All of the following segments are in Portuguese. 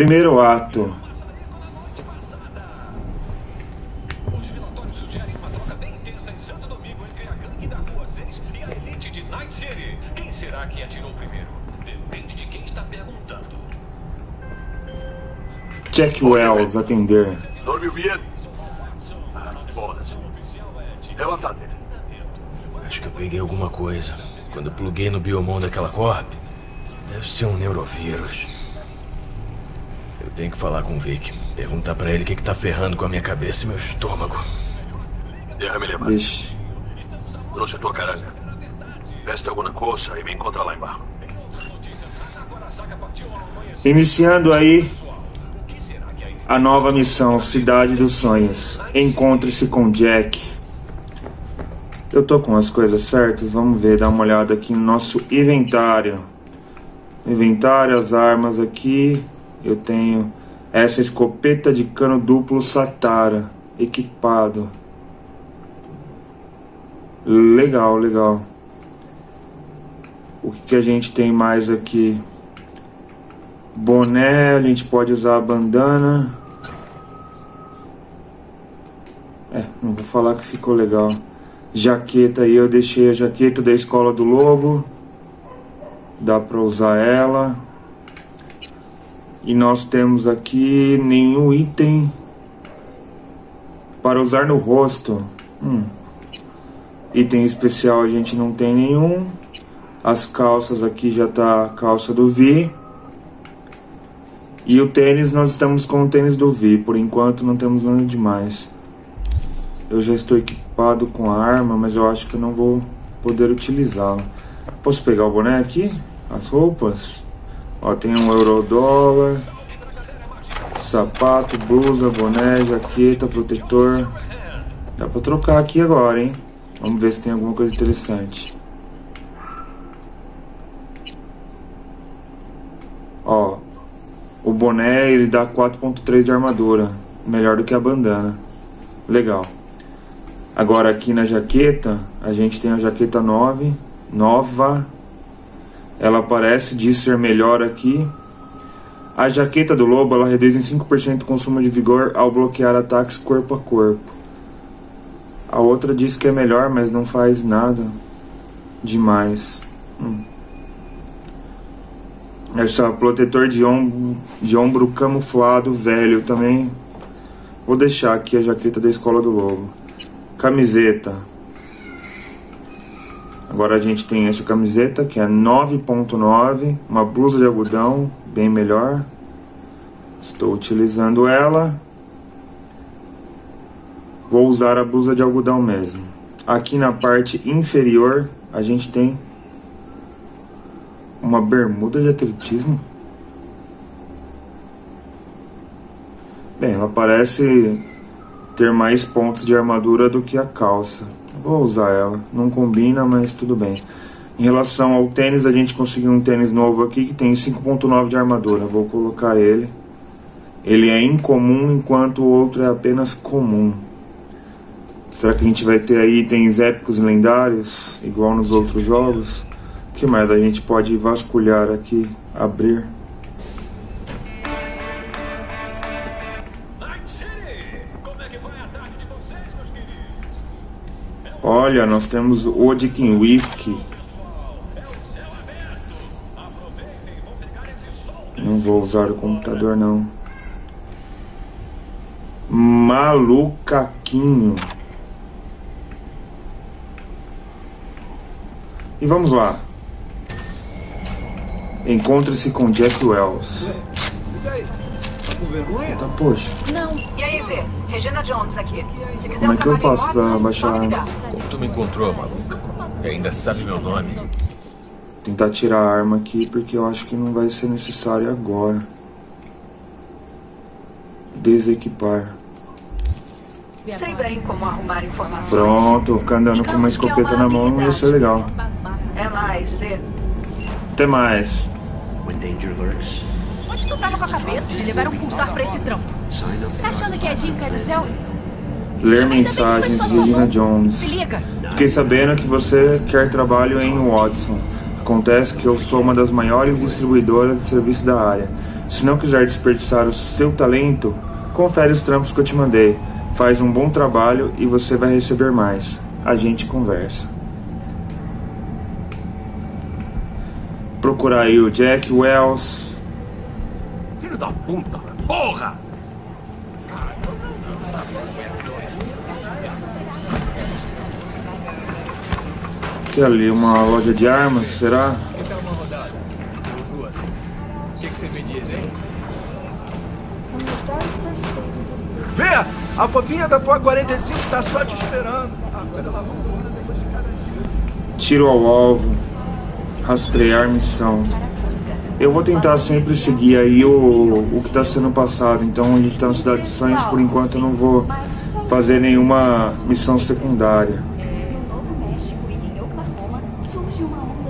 Primeiro ato. Os relatórios sugerem uma troca bem intensa em Santo Domingo entre a gangue da Rua 6 e a elite de Night City. Quem será que atirou primeiro? Depende de quem está perguntando. Jack Wells, atender. Dormiu bem? Ah, que bolas. Levanta dele. Acho que eu peguei alguma coisa. Quando eu pluguei no biomon daquela corp, deve ser um neurovírus. Eu tenho que falar com o Vic. Perguntar pra ele o que que tá ferrando com a minha cabeça e meu estômago. Derrame levar. Trouxe a tua caranga. Veste alguma coisa e me encontra lá embaixo. Iniciando aí a nova missão, Cidade dos Sonhos. Encontre-se com Jack. Eu tô com as coisas certas. Vamos ver, dar uma olhada aqui no nosso inventário. Inventário, as armas aqui. Eu tenho essa escopeta de cano duplo Satara. Equipado. Legal, legal. O que a gente tem mais aqui? Boné, a gente pode usar a bandana. É, não vou falar que ficou legal. Jaqueta aí, eu deixei a jaqueta da Escola do Lobo. Dá pra usar ela. E nós temos aqui nenhum item para usar no rosto. Item especial a gente não tem nenhum. As calças aqui já tá a calça do Vi. E o tênis, nós estamos com o tênis do Vi. Por enquanto não temos nada demais. Eu já estou equipado com a arma, mas eu acho que eu não vou poder utilizá-la. Posso pegar o boné aqui? As roupas? Ó, tem um eurodólar, sapato, blusa, boné, jaqueta, protetor. Dá pra trocar aqui agora, hein? Vamos ver se tem alguma coisa interessante. Ó, o boné ele dá 4.3 de armadura. Melhor do que a bandana. Legal. Agora aqui na jaqueta, a gente tem a jaqueta nova. Ela parece de ser melhor aqui. A jaqueta do lobo, ela reduz em 5% o consumo de vigor ao bloquear ataques corpo a corpo. A outra diz que é melhor, mas não faz nada demais. Essa protetor de ombro camuflado velho também. Vou deixar aqui a jaqueta da Escola do Lobo. Camiseta. Agora a gente tem essa camiseta que é 9.9, uma blusa de algodão, bem melhor. Estou utilizando ela. Vou usar a blusa de algodão mesmo. Aqui na parte inferior a gente tem uma bermuda de atletismo. Bem, ela parece ter mais pontos de armadura do que a calça. Vou usar ela. Não combina, mas tudo bem. Em relação ao tênis, a gente conseguiu um tênis novo aqui que tem 5.9 de armadura. Vou colocar ele. Ele é incomum, enquanto o outro é apenas comum. Será que a gente vai ter aí itens épicos e lendários, igual nos outros jogos? O que mais a gente pode vasculhar aqui? Abrir. Olha, nós temos o Odkin Whisky. Não vou usar o computador, não. Malucaquinho. E vamos lá. Encontre-se com Jack Wells. Tá, poxa. Não. E aí, Vê? Regina Jones aqui. Se quiser, como é que eu faço pra baixar? Como tu me encontrou, maluca? E ainda sabe meu nome? Tentar tirar a arma aqui, porque eu acho que não vai ser necessário agora. Desequipar. Sei bem como arrumar informações. Pronto, ficar andando com uma escopeta na mão não ia ser legal. Até mais, Vê. Até mais. Onde tu tava com a cabeça de levar um pulsar pra esse trampo? Tá achando que é dica do céu? Ler mensagens de Regina Jones. Se liga. Fiquei sabendo que você quer trabalho em Watson. Acontece que eu sou uma das maiores distribuidoras de serviço da área. Se não quiser desperdiçar o seu talento, confere os trampos que eu te mandei. Faz um bom trabalho e você vai receber mais. A gente conversa. Procurar aí o Jack Wells. Filho da puta! Porra! Que ali, uma loja de armas, será? Então uma rodada. Ou duas. O que você me diz, hein? Vê! A fofinha da tua 45 tá só te esperando. Agora ela vai depois de cada dia. Tiro ao alvo. Rastrear missão. Eu vou tentar sempre seguir aí o que está sendo passado. Então a gente tá na Cidade dos Sonhos. Por enquanto eu não vou fazer nenhuma missão secundária.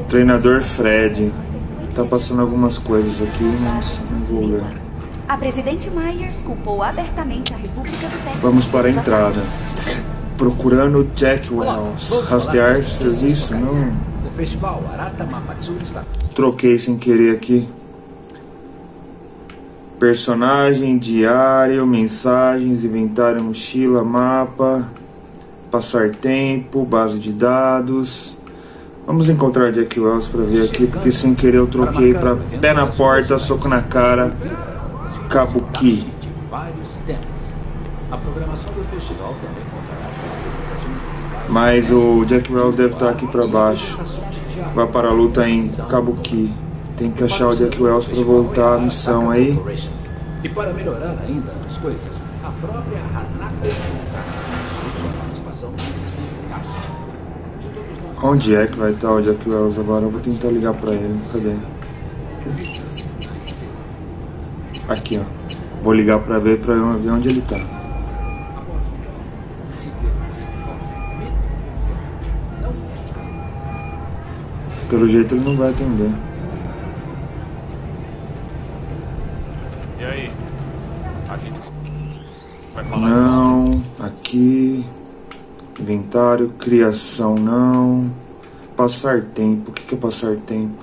Treinador Fred. Tá passando algumas coisas aqui, mas não vou ler. A presidente Myers culpou abertamente a República do Texas. Vamos para a entrada. Procurando Jack Wells. Rastrear serviço? Não. Troquei sem querer aqui. Personagem, diário, mensagens, inventário, mochila, mapa. Passar tempo, base de dados. Vamos encontrar Jack Wells para ver aqui, porque sem querer eu troquei para pé na porta, soco na cara. Kabuki. Mas o Jack Wells deve estar aqui para baixo. Vai para a luta em Kabuki. Tem que achar o Jack Wells para voltar à missão aí. E para melhorar ainda as coisas, a própria Onde é que vai estar o Jack Wells agora? Eu vou tentar ligar para ele. Cadê? Aqui, ó. Vou ligar pra ver onde ele tá. Pelo jeito ele não vai atender. E aí? Não, aqui. Inventário, criação não. Passar tempo. O que é passar tempo?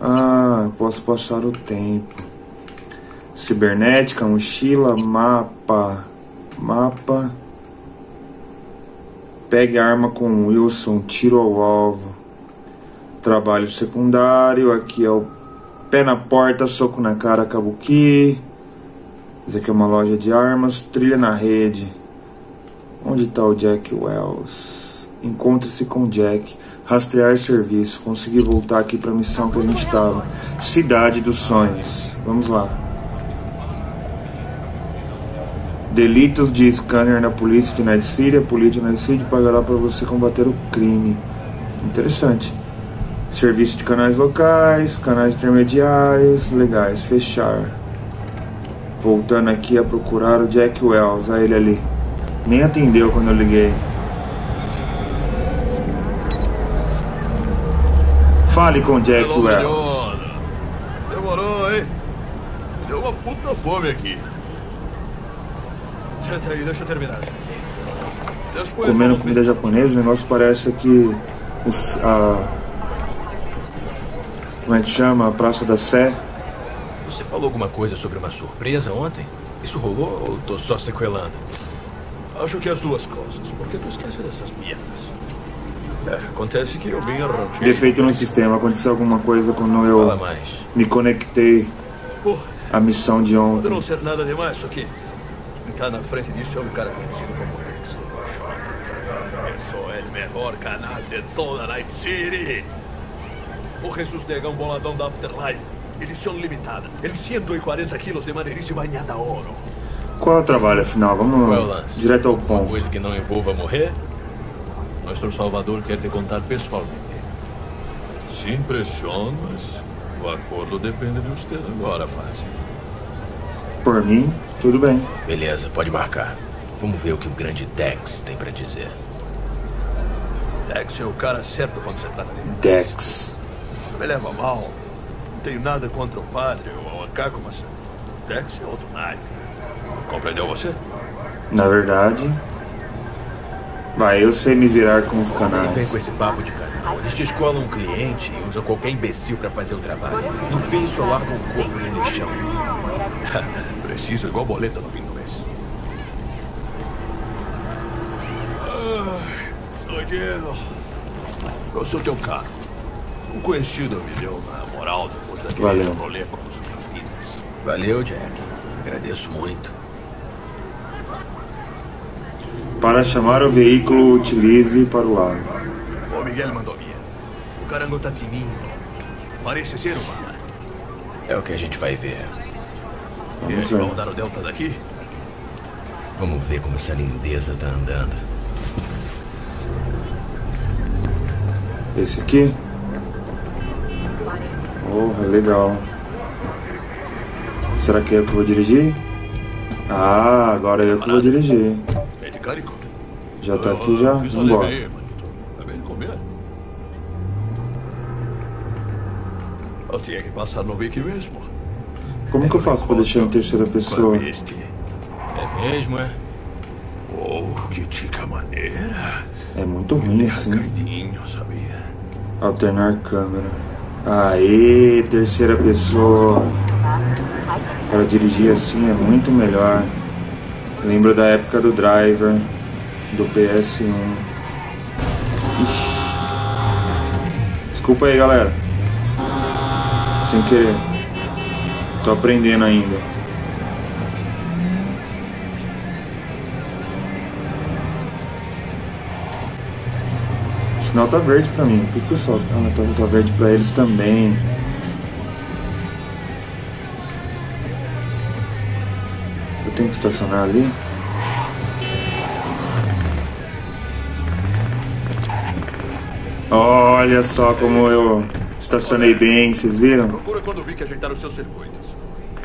Ah, posso passar o tempo. Cibernética, mochila, mapa. Pegue a arma com Wilson, tiro ao alvo. Trabalho secundário, aqui é o pé na porta, soco na cara, Kabuki. Isso aqui é uma loja de armas, trilha na rede. Onde está o Jack Wells? Encontre-se com Jack. Rastrear serviço, consegui voltar aqui para a missão que a gente estava. Cidade dos Sonhos, vamos lá. Delitos de scanner na polícia de Night City. A polícia de Night City pagará para você combater o crime. Interessante. Serviço de canais locais, canais intermediários. Legais, fechar. Voltando aqui a procurar o Jack Wells. Olha ele ali. Nem atendeu quando eu liguei. Fale com Jack Wells. Demorou, hein? Me deu uma puta fome aqui. Deixa eu terminar. Comendo comida japonesa, o negócio parece que como é que chama? A Praça da Sé. Você falou alguma coisa sobre uma surpresa ontem? Isso rolou ou tô só sequelando? Acho que as duas coisas. Por que tu esquece dessas piadas? É, acontece que eu vim arranjar. Defeito no sistema. Aconteceu alguma coisa quando eu me conectei à missão de ontem. Pode não ser nada demais isso aqui. Tá na frente disso é um cara conhecido como Dex. Eu sou o melhor canal de toda Night City. O Jesus Degas, um boladão da Afterlife. Edição limitada. Ele 140 quilos de maneirice banhada a ouro. Qual é o trabalho afinal? Vamos direto ao ponto. Uma coisa que não envolva morrer? Nosso Salvador quer te contar pessoalmente. Se impressiona, mas o acordo depende de você agora, Paz. Por mim, tudo bem. Beleza, pode marcar. Vamos ver o que o grande Dex tem pra dizer. Dex é o cara certo quando você trata dele. Dex. Não me leva mal. Não tenho nada contra o padre ou o Akaku, mas Dex é outro naipe. Compreendeu você? Na verdade... Vai, eu sei me virar com os canais. Vem com esse papo de canal. Eles te escolam um cliente e usam qualquer imbecil pra fazer o trabalho. No fim, só largam o corpo e no chão. Preciso igual boleta no fim do mês. Ô, Diego. Eu sou teu carro. Um conhecido me deu uma moral depois da gente rolê com os meninos. Valeu, Jack. Agradeço muito. Para chamar o veículo, utilize para o lado. O Miguel mandou vir. O carango tá fininho. Parece ser humano. É o que a gente vai ver. Eles vão dar o delta daqui? Vamos ver como essa lindeza tá andando. Esse aqui? Oh, é legal. Será que é eu que vou dirigir? Ah, agora é eu que vou dirigir. Já tá aqui, já? Vamos embora. Eu tinha que passar no Vic mesmo. Como que eu faço pra deixar em terceira pessoa? É mesmo, é? Oh, que tica maneira. É muito ruim assim. Alternar câmera. Aê, terceira pessoa. Pra dirigir assim é muito melhor. Lembro da época do driver, do PS1. Ixi. Desculpa aí, galera. Sem querer. Tô aprendendo ainda. O sinal tá verde pra mim. Por que o pessoal... Ah, tá verde pra eles também. Tem que estacionar ali. Olha só como eu estacionei bem, vocês viram? Procura quando vi que ajeitar os seus circuitos.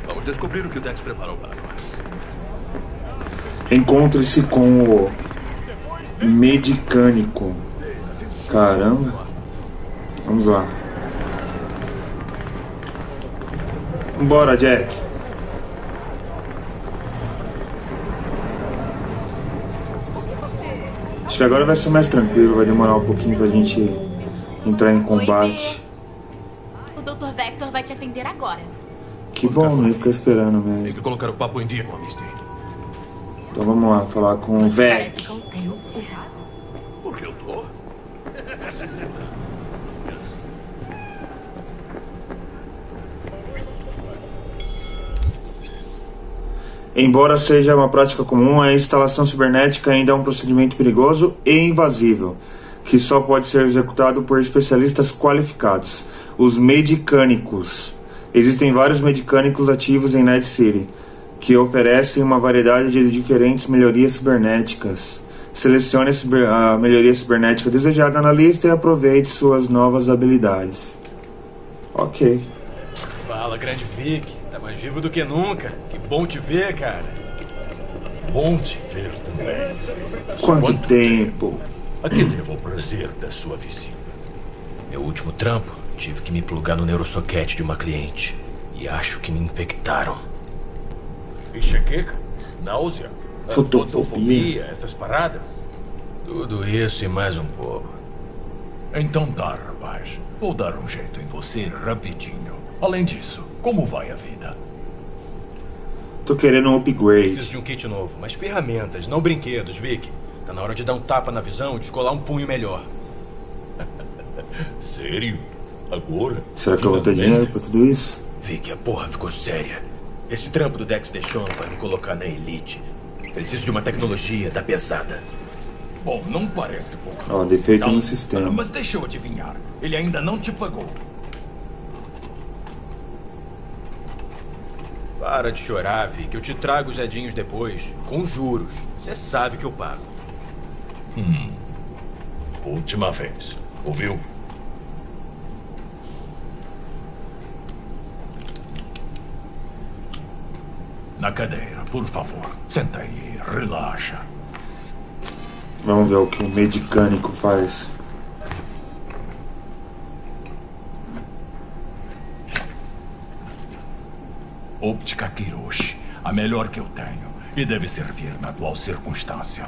Vamos descobrir o que o Dex preparou para nós. Encontre-se com o Medicânico. Caramba. Vamos lá. Bora, Jack. Acho que agora vai ser mais tranquilo, vai demorar um pouquinho pra gente entrar em combate. Oi, o Dr. Vektor vai te atender agora. Que bom, não ia ficar esperando mesmo. Tem que colocar o papo em dia com a Mister. Então vamos lá, falar com o Vek. Porque eu tô? Embora seja uma prática comum, a instalação cibernética ainda é um procedimento perigoso e invasivo, que só pode ser executado por especialistas qualificados. Os medicânicos. Existem vários medicânicos ativos em Night City, que oferecem uma variedade de diferentes melhorias cibernéticas. Selecione a melhoria cibernética desejada na lista e aproveite suas novas habilidades. Ok. Fala, grande Vic. Mais vivo do que nunca. Que bom te ver, cara. Bom te ver também. Quanto tempo. A que devo o prazer da sua visita? Meu último trampo, tive que me plugar no neurosoquete de uma cliente. E acho que me infectaram. Enxaqueca? Náusea? Fotofobia? Essas paradas? Tudo isso e mais um pouco. Então dá, rapaz. Vou dar um jeito em você rapidinho. Além disso, como vai a vida? Tô querendo um upgrade. Preciso de um kit novo, mas ferramentas, não brinquedos, Vic. Tá na hora de dar um tapa na visão e descolar um punho melhor. Sério? Agora? Será que eu vou ter dinheiro pra tudo isso? Vic, a porra ficou séria. Esse trampo do Dex deixou pra me colocar na elite. Preciso de uma tecnologia da pesada. Bom, não parece pouco. Ó, defeito no sistema. Mas deixa eu adivinhar, ele ainda não te pagou. Para de chorar, Vic, eu te trago os edinhos depois, com juros. Você sabe que eu pago. Última vez, ouviu? Na cadeira, por favor. Senta aí, relaxa. Vamos ver o que o medicânico faz. Óptica Kiroshi, a melhor que eu tenho, e deve servir na atual circunstância.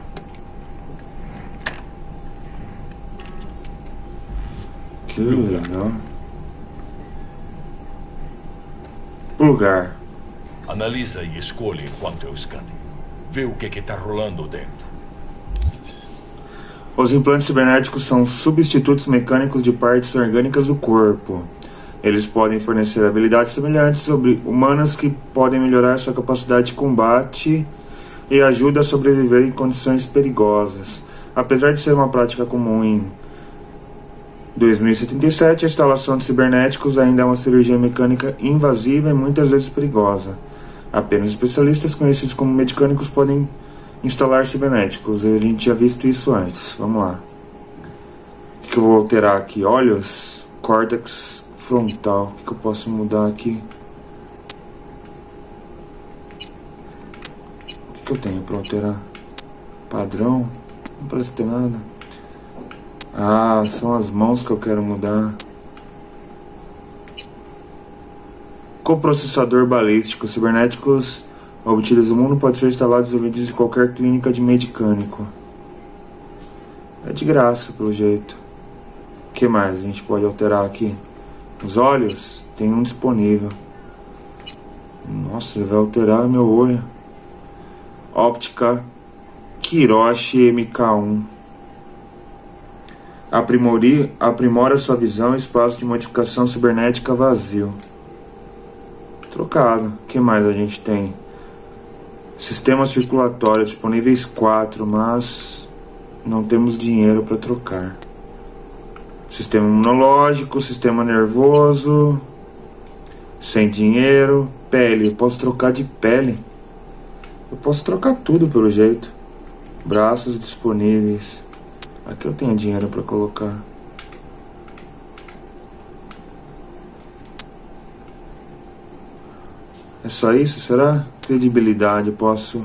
Que legal. Lugar. Analisa e escolhe enquanto eu escaneio. Vê o que está rolando dentro. Os implantes cibernéticos são substitutos mecânicos de partes orgânicas do corpo. Eles podem fornecer habilidades semelhantes sobre humanas que podem melhorar sua capacidade de combate e ajuda a sobreviver em condições perigosas. Apesar de ser uma prática comum em 2077, a instalação de cibernéticos ainda é uma cirurgia mecânica invasiva e muitas vezes perigosa. Apenas especialistas conhecidos como mecânicos podem instalar cibernéticos. A gente tinha visto isso antes. Vamos lá. O que eu vou alterar aqui? Olhos, córtex frontal. O que eu posso mudar aqui? O que eu tenho para alterar? Padrão? Não parece ter nada. Ah, são as mãos que eu quero mudar. Coprocessador balístico. Cibernéticos obtidos do mundo podem ser instalados e vendidos em qualquer clínica de mecânico. É de graça, pelo jeito. O que mais a gente pode alterar aqui? Os olhos? Tem um disponível. Nossa, ele vai alterar meu olho. Óptica Kiroshi MK1. Aprimora sua visão, espaço de modificação cibernética vazio. Trocado. O que mais a gente tem? Sistema circulatório, disponíveis 4, mas não temos dinheiro para trocar. Sistema imunológico, sistema nervoso, sem dinheiro. Pele, eu posso trocar de pele. Eu posso trocar tudo pelo jeito. Braços disponíveis. Aqui eu tenho dinheiro para colocar. É só isso? Será? Credibilidade, eu posso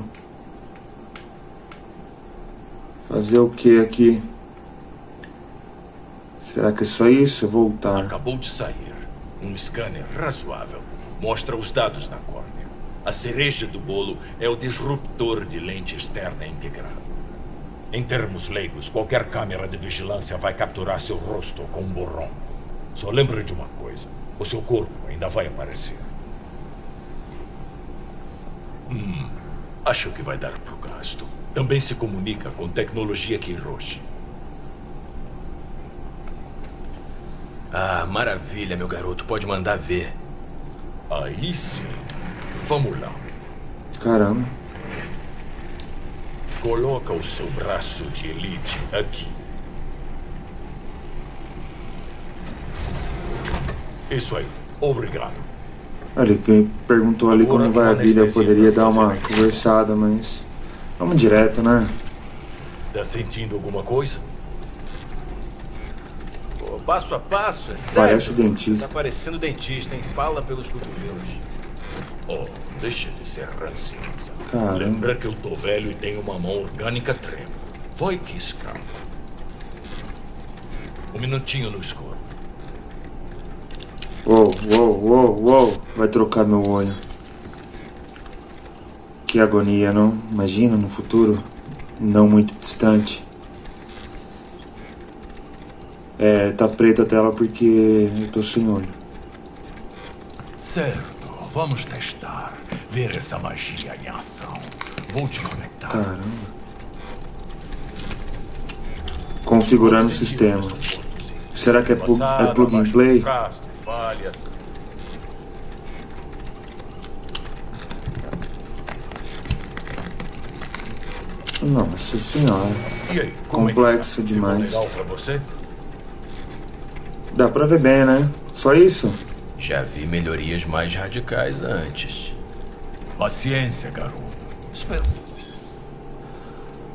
fazer o que aqui? Será que é só isso? Eu vou voltar. Acabou de sair um scanner razoável. Mostra os dados na córnea. A cereja do bolo é o disruptor de lente externa integrado. Em termos leigos, qualquer câmera de vigilância vai capturar seu rosto com um borrão. Só lembra de uma coisa, o seu corpo ainda vai aparecer. Acho que vai dar pro gasto. Também se comunica com tecnologia Kiroshi. Ah, maravilha, meu garoto. Pode mandar ver. Aí sim. Vamos lá. Caramba. Coloca o seu braço de elite aqui. Isso aí. Obrigado. Olha, quem perguntou ali como vai a vida, eu poderia dar uma conversada, mas... Vamos direto, né? Tá sentindo alguma coisa? Pô, passo a passo, é sério? Parece o dentista. Tá parecendo dentista, hein? Fala pelos cotovelos. Oh, deixa de ser racista. Caramba. Lembra que eu tô velho e tenho uma mão orgânica trêmula. Vai que escapa. Um minutinho no escuro. Uou, uou, uou, uou. Vai trocar meu olho. Que agonia, não? Imagina no futuro. Não muito distante. É, tá preta a tela porque eu tô sem olho. Certo. Vamos testar. Ver essa magia em ação. Vou te conectar. Caramba. Configurando o sistema. Será que é plug and play? Nossa senhora. Complexo demais. Dá pra ver bem, né? Só isso? Já vi melhorias mais radicais antes. Paciência, garoto. Espera.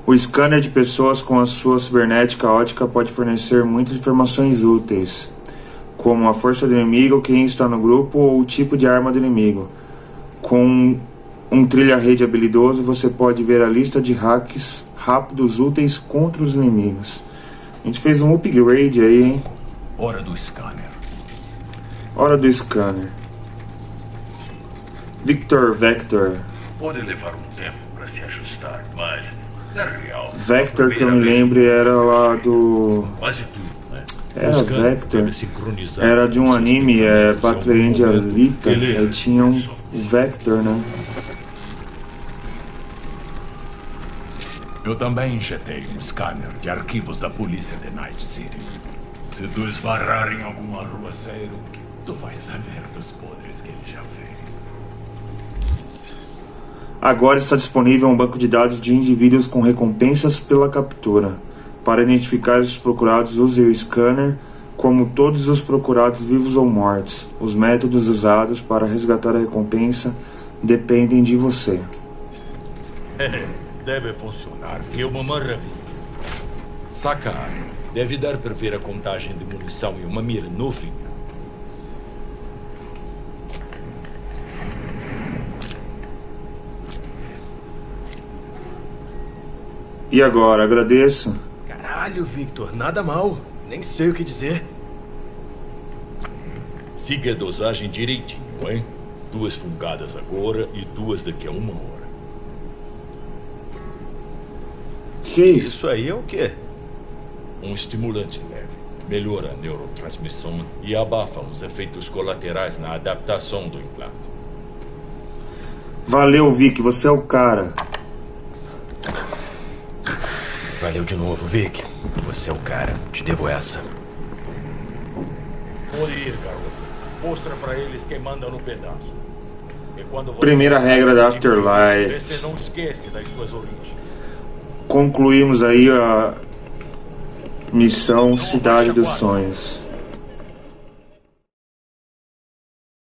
O scanner de pessoas com a sua cibernética ótica pode fornecer muitas informações úteis, como a força do inimigo, quem está no grupo ou o tipo de arma do inimigo. Com um trilha-rede habilidoso, você pode ver a lista de hacks rápidos úteis contra os inimigos. A gente fez um upgrade aí, hein? Hora do scanner. Hora do scanner. Vektor. Pode levar um tempo para se ajustar, mas é real. Vektor, que eu me lembro, era lá do... Quase tudo, né? Vektor era de um anime, Pátria Indialita, aí tinha um Vektor, né? Eu também injetei um scanner de arquivos da polícia de Night City. Se tu esbarrar em algum arruaceiro, tu vai saber dos podres que ele já fez. Agora está disponível um banco de dados de indivíduos com recompensas pela captura. Para identificar os procurados, use o scanner como todos os procurados vivos ou mortos. Os métodos usados para resgatar a recompensa dependem de você. Deve funcionar, que é uma maravilha. Sacar. Deve dar para ver a contagem de munição e uma mira no fim. E agora, agradeço. Caralho, Viktor, nada mal. Nem sei o que dizer. Siga a dosagem direitinho, hein? 2 fungadas agora e 2 daqui a 1 hora. Que isso? Isso aí é o quê? Um estimulante leve. Melhora a neurotransmissão e abafa os efeitos colaterais na adaptação do implante. Valeu, Vic. Você é o cara. Valeu de novo, Vic. Você é o cara. Te devo essa. Pode ir, garoto. Mostra pra eles quem manda no pedaço. E quando você... Primeira regra da Afterlife. Você não esquece das suas origens. Concluímos aí a missão Cidade dos Sonhos.